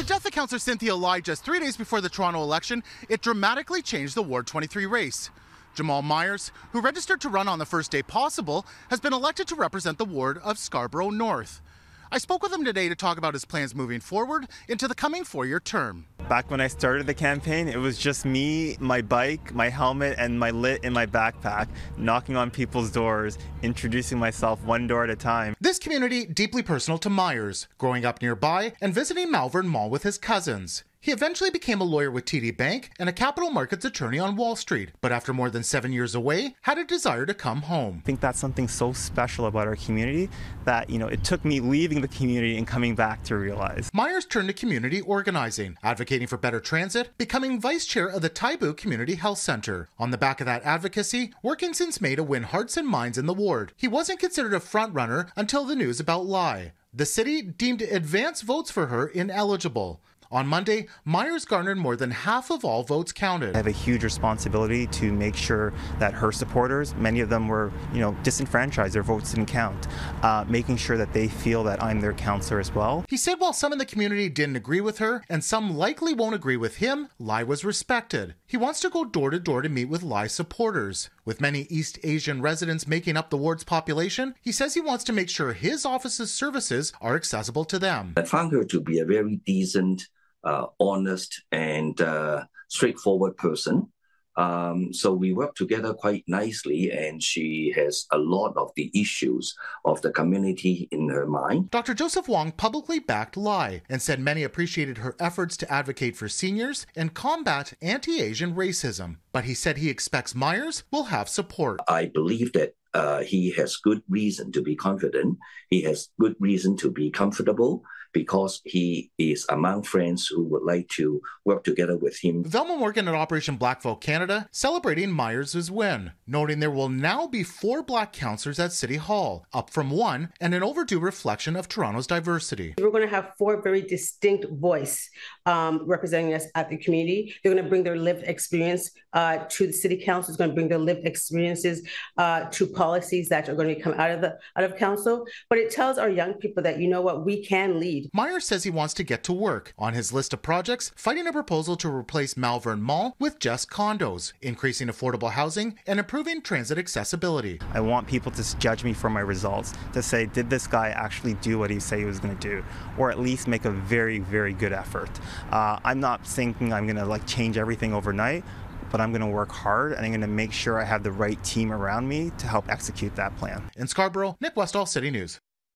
suggested Councillor Cynthia Lai just 3 days before the Toronto election, it dramatically changed the Ward 23 race. Jamaal Myers, who registered to run on the first day possible, has been elected to represent the ward of Scarborough North. I spoke with him today to talk about his plans moving forward into the coming four-year term. Back when I started the campaign, it was just me, my bike, my helmet, and my lit in my backpack, knocking on people's doors, introducing myself one door at a time. This community deeply personal to Myers, growing up nearby and visiting Malvern Mall with his cousins. He eventually became a lawyer with TD Bank and a capital markets attorney on Wall Street, but after more than 7 years away, had a desire to come home. I think that's something so special about our community that, it took me leaving the community and coming back to realize. Myers turned to community organizing, advocating for better transit, becoming vice chair of the Taibu Community Health Centre. On the back of that advocacy, working since May to win hearts and minds in the ward. He wasn't considered a front-runner until the news about Lai. The city deemed advance votes for her ineligible. On Monday, Myers garnered more than half of all votes counted. I have a huge responsibility to make sure that her supporters, many of them were, disenfranchised, their votes didn't count, making sure that they feel that I'm their councillor as well. He said while some in the community didn't agree with her, and some likely won't agree with him, Lai was respected. He wants to go door to door to meet with Lai supporters. With many East Asian residents making up the ward's population, he says he wants to make sure his office's services are accessible to them. I found her to be a very decent, honest and straightforward person. So we work together quite nicely, and she has a lot of the issues of the community in her mind. Dr. Joseph Wong publicly backed Lai and said many appreciated her efforts to advocate for seniors and combat anti-Asian racism. But he said he expects Myers will have support. I believe that he has good reason to be confident. He has good reason to be comfortable, because he is among friends who would like to work together with him. Velma Morgan at Operation Black Vote Canada celebrating Myers' win, noting there will now be 4 Black councillors at City Hall, up from 1, and an overdue reflection of Toronto's diversity. We're going to have 4 very distinct voices representing us at the community. They're going to bring their lived experience to the City Council. It's going to bring their lived experiences to policies that are going to come out of council. But it tells our young people that, we can lead. Myers says he wants to get to work. On his list of projects, fighting a proposal to replace Malvern Mall with just condos, increasing affordable housing, and improving transit accessibility. I want people to judge me for my results, to say, did this guy actually do what he said he was going to do? Or at least make a very, very good effort. I'm not thinking I'm going to change everything overnight, but I'm going to work hard, and I'm going to make sure I have the right team around me to help execute that plan. In Scarborough, Nick Westoll, City News.